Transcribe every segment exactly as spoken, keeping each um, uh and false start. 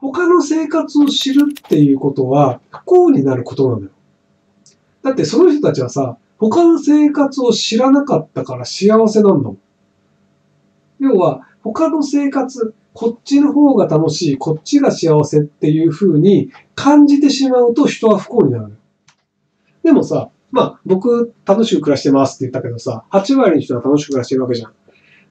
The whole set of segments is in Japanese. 他の生活を知るっていうことは不幸になることなのよ。だってその人たちはさ、他の生活を知らなかったから幸せなんだもん。要は、他の生活、こっちの方が楽しい、こっちが幸せっていう風に感じてしまうと人は不幸になる。でもさ、まあ、僕、楽しく暮らしてますって言ったけどさ、はちわりの人は楽しく暮らしてるわけじゃん。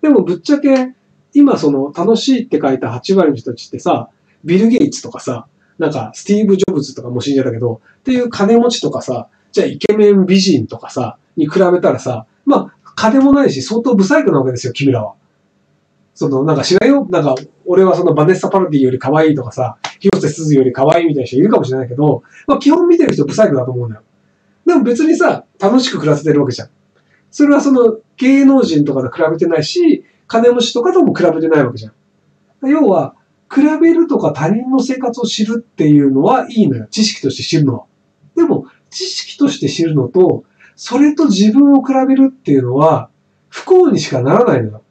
でもぶっちゃけ、今その、楽しいって書いたはちわりの人たちってさ、ビル・ゲイツとかさ、なんか、スティーブ・ジョブズとかも死んじゃったけど、っていう金持ちとかさ、じゃあイケメン美人とかさ、に比べたらさ、まあ、金もないし、相当不細工なわけですよ、君らは。その、なんか知らんよ、なんか、俺はそのバネッサ・パロディより可愛いとかさ、広瀬すずより可愛いみたいな人いるかもしれないけど、まあ、基本見てる人不細工だと思うんだよ。でも別にさ、楽しく暮らせてるわけじゃん。それはその、芸能人とかと比べてないし、金持ちとかとも比べてないわけじゃん。要は、比べるとか他人の生活を知るっていうのはいいのよ。知識として知るのは。でも、知識として知るのと、それと自分を比べるっていうのは、不幸にしかならないのよ。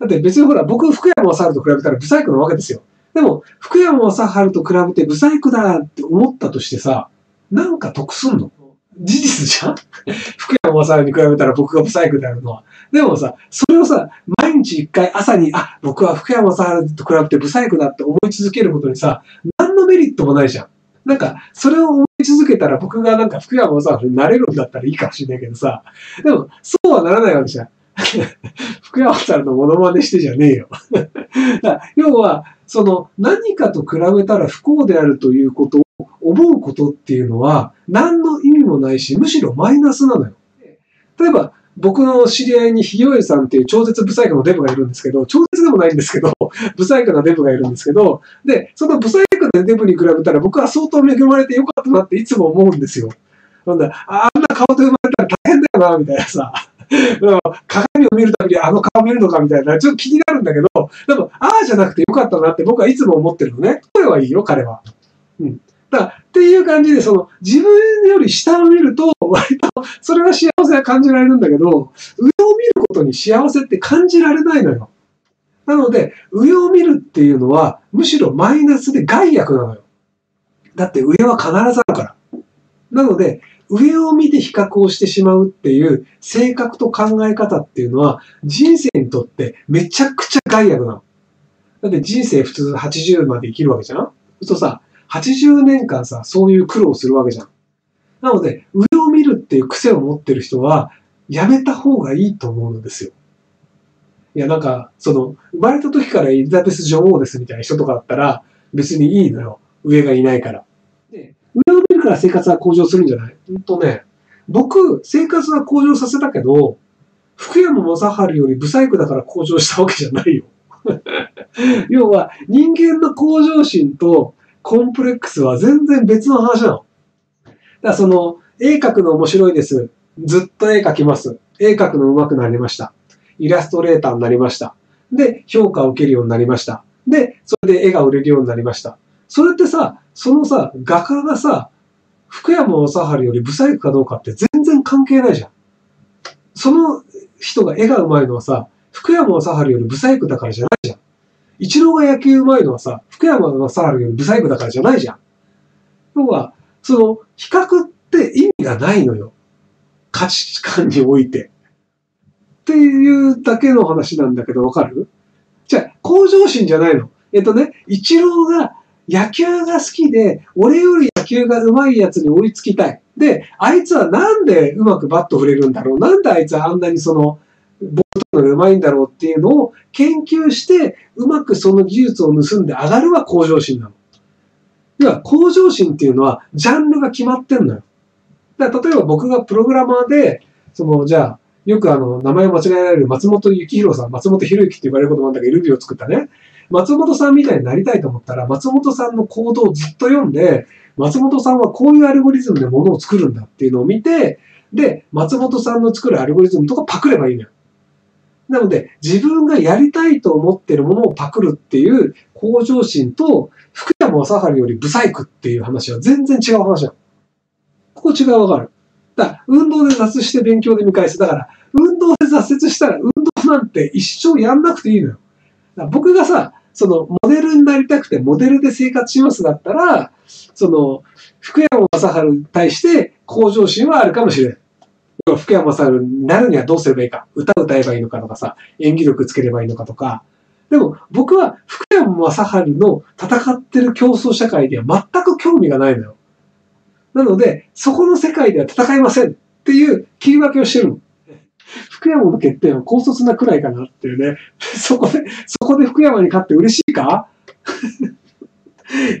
だって別にほら、僕、福山雅治と比べたら不細工なわけですよ。でも、福山雅治と比べて不細工だって思ったとしてさ、なんか得すんの？事実じゃん福山雅治に比べたら僕が不細工であるのは。でもさ、それをさ、毎日一回朝に、あ、僕は福山雅治と比べて不細工だって思い続けることにさ、何のメリットもないじゃん。なんか、それを思い続けたら僕がなんか福山雅治になれるんだったらいいかもしれないけどさ、でも、そうはならないわけじゃん。福山雅治のモノマネしてじゃねえよ。だから要は、その、何かと比べたら不幸であるということを思うことっていうのは何の意味もないし、むしろマイナスなのよ。例えば、僕の知り合いにひよえさんっていう超絶不細工のデブがいるんですけど、超絶でもないんですけど、不細工なデブがいるんですけど、で、その不細工なデブに比べたら僕は相当恵まれてよかったなっていつも思うんですよ。なんだ、あんな顔で生まれたら大変だよな、みたいなさ。鏡を見るたびにあの顔見るのかみたいな、ちょっと気になるんだけど、でも、ああじゃなくてよかったなって僕はいつも思ってるのね。これはいいよ、彼は。うん。だからっていう感じで、その、自分より下を見ると、割と、それは幸せは感じられるんだけど、上を見ることに幸せって感じられないのよ。なので、上を見るっていうのは、むしろマイナスで害悪なのよ。だって上は必ずあるから。なので、上を見て比較をしてしまうっていう性格と考え方っていうのは人生にとってめちゃくちゃ害悪なの。だって人生普通はちじゅうまで生きるわけじゃん。そうとさ、はちじゅうねんかんさ、そういう苦労をするわけじゃん。なので、上を見るっていう癖を持ってる人はやめた方がいいと思うんですよ。いやなんか、その、生まれた時からエリザベス女王ですみたいな人とかだったら別にいいのよ。上がいないから。上を見るから生活は向上するんじゃない？ほんとね、僕、生活は向上させたけど、福山雅治より不細工だから向上したわけじゃないよ。要は、人間の向上心とコンプレックスは全然別の話なの。だからその、絵描くの面白いです。ずっと絵描きます。絵描くの上手くなりました。イラストレーターになりました。で、評価を受けるようになりました。で、それで絵が売れるようになりました。それってさ、そのさ、画家がさ、福山雅治より不細工かどうかって全然関係ないじゃん。その人が絵が上手いのはさ、福山雅治より不細工だからじゃないじゃん。イチローが野球上手いのはさ、福山雅治より不細工だからじゃないじゃん。要は、その、比較って意味がないのよ。価値観において。っていうだけの話なんだけど、わかる？じゃあ、向上心じゃないの。えっとね、イチローが、野球が好きで、俺より野球が上手いやつに追いつきたい。で、あいつはなんでうまくバット振れるんだろう。なんであいつはあんなにその、ボールの上手いんだろうっていうのを研究して、うまくその技術を盗んで上がるは向上心なの。要は、向上心っていうのは、ジャンルが決まってんのよ。だから例えば僕がプログラマーで、その、じゃあ、よくあの、名前を間違えられる松本幸宏さん、松本博之って言われることなんだけど、ルビーを作ったね。松本さんみたいになりたいと思ったら、松本さんの行動をずっと読んで、松本さんはこういうアルゴリズムでものを作るんだっていうのを見て、で、松本さんの作るアルゴリズムとかパクればいいのよ。なので、自分がやりたいと思ってるものをパクるっていう向上心と、福山雅治より不細工っていう話は全然違う話なの。ここ違いわかる。だから、運動で挫折して勉強で見返す。だから、運動で挫折したら運動なんて一生やんなくていいのよ。僕がさ、そのモデルになりたくてモデルで生活しますだったら、その福山雅治に対して向上心はあるかもしれない。福山雅治になるにはどうすればいいか、歌を歌えばいいのかとかさ、演技力つければいいのかとか。でも僕は福山雅治の戦ってる競争社会には全く興味がないのよ。なので、そこの世界では戦いませんっていう切り分けをしてるの。福山の欠点は高卒なくらいかなっていうね。そこで、そこで福山に勝って嬉しいか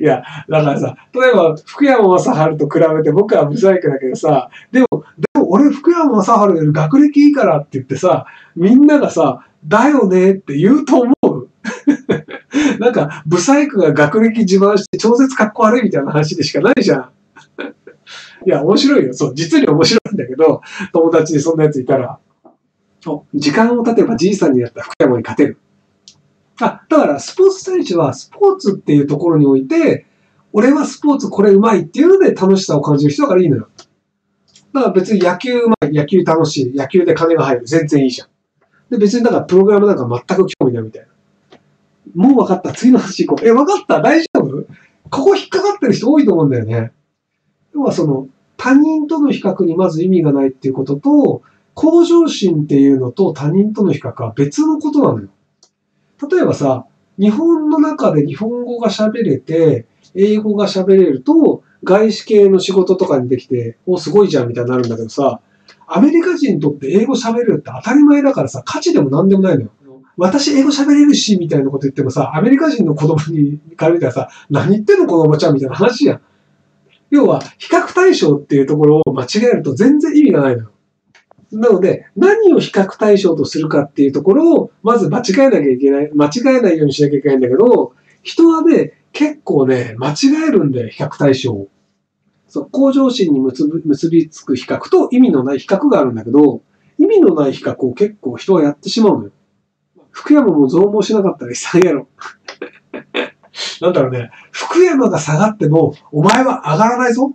いや、だからさ、例えば福山雅治と比べて僕は無細工だけどさ、でも、でも俺福山雅治より学歴いいからって言ってさ、みんながさ、だよねって言うと思うなんか、ブサイクが学歴自慢して超絶かっこ悪いみたいな話でしかないじゃん。いや、面白いよ。そう、実に面白いんだけど、友達にそんなやついたら。時間を経てばじいさんになった福山に勝てる。あ、だからスポーツ選手はスポーツっていうところにおいて、俺はスポーツこれうまいっていうので楽しさを感じる人だからいいのよ。だから別に野球うまい、野球楽しい、野球で金が入る、全然いいじゃん。で、別にだからプログラムなんか全く興味ないみたいな。もう分かった、次の話行こう。え、分かった、大丈夫？ここ引っかかってる人多いと思うんだよね。要はその、他人との比較にまず意味がないっていうことと、向上心っていうのと他人との比較は別のことなのよ。例えばさ、日本の中で日本語が喋れて、英語が喋れると、外資系の仕事とかにできて、お、すごいじゃんみたいになるんだけどさ、アメリカ人にとって英語喋れるって当たり前だからさ、価値でも何でもないのよ。私英語喋れるし、みたいなこと言ってもさ、アメリカ人の子供にから見たらさ、何言ってんのこのおばちゃんみたいな話やん。要は、比較対象っていうところを間違えると全然意味がないのよ。なので、何を比較対象とするかっていうところを、まず間違えなきゃいけない、間違えないようにしなきゃいけないんだけど、人はね、結構ね、間違えるんだよ、比較対象を。そう、向上心に結び、結びつく比較と意味のない比較があるんだけど、意味のない比較を結構人はやってしまうのよ。福山も増毛しなかったら悲惨やろ。なんだろうね、福山が下がっても、お前は上がらないぞ。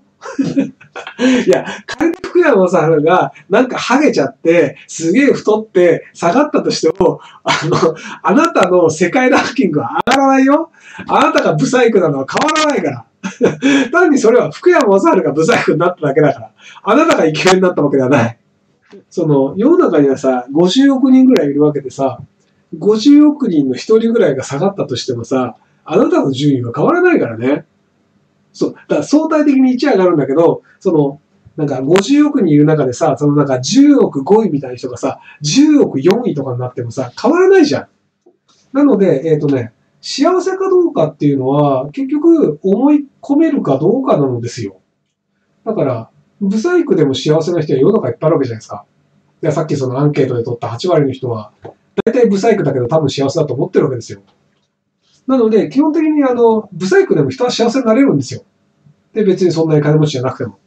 いや、仮に福山さんがなんかハゲちゃって、すげえ太って下がったとしても、あの、あなたの世界ランキングは上がらないよ。あなたがブサイクなのは変わらないから。単にそれは福山さんがブサイクになっただけだから。あなたがイケメンになったわけではない。その、世の中にはさ、ごじゅうおくにんぐらいいるわけでさ、ごじゅうおくにんのひとりぐらいが下がったとしてもさ、あなたの順位は変わらないからね。そう。だから相対的にいち上がるんだけど、その、なんかごじゅうおくにんいる中でさ、そのなんかじゅうおくごいみたいな人がさ、じゅうおくよんいとかになってもさ、変わらないじゃん。なので、えっとね、幸せかどうかっていうのは、結局思い込めるかどうかなのですよ。だから、ブサイクでも幸せな人は世の中いっぱいあるわけじゃないですか。で、さっきそのアンケートで取ったはちわりの人は、大体ブサイクだけど多分幸せだと思ってるわけですよ。なので、基本的にあの、ブサイクでも人は幸せになれるんですよ。で、別にそんなに金持ちじゃなくても。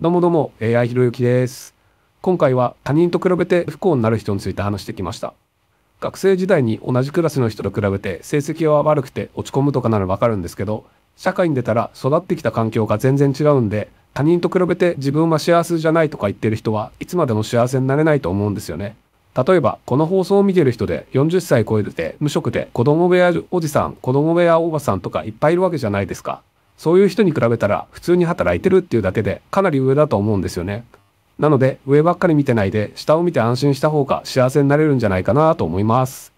どうもどうも、エーアイ ひろゆきです。今回は他人と比べて不幸になる人について話してきました。学生時代に同じクラスの人と比べて成績は悪くて落ち込むとかならわかるんですけど、社会に出たら育ってきた環境が全然違うんで、他人と比べて自分は幸せじゃないとか言ってる人はいつまでも幸せになれないと思うんですよね。例えば、この放送を見てる人でよんじゅっさい超えてて無職で子供部屋おじさん、子供部屋おばさんとかいっぱいいるわけじゃないですか。そういう人に比べたら普通に働いてるっていうだけでかなり上だと思うんですよね。なので、上ばっかり見てないで下を見て安心した方が幸せになれるんじゃないかなと思います。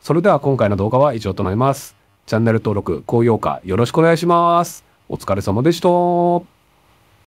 それでは今回の動画は以上となります。チャンネル登録、高評価よろしくお願いします。お疲れ様でした。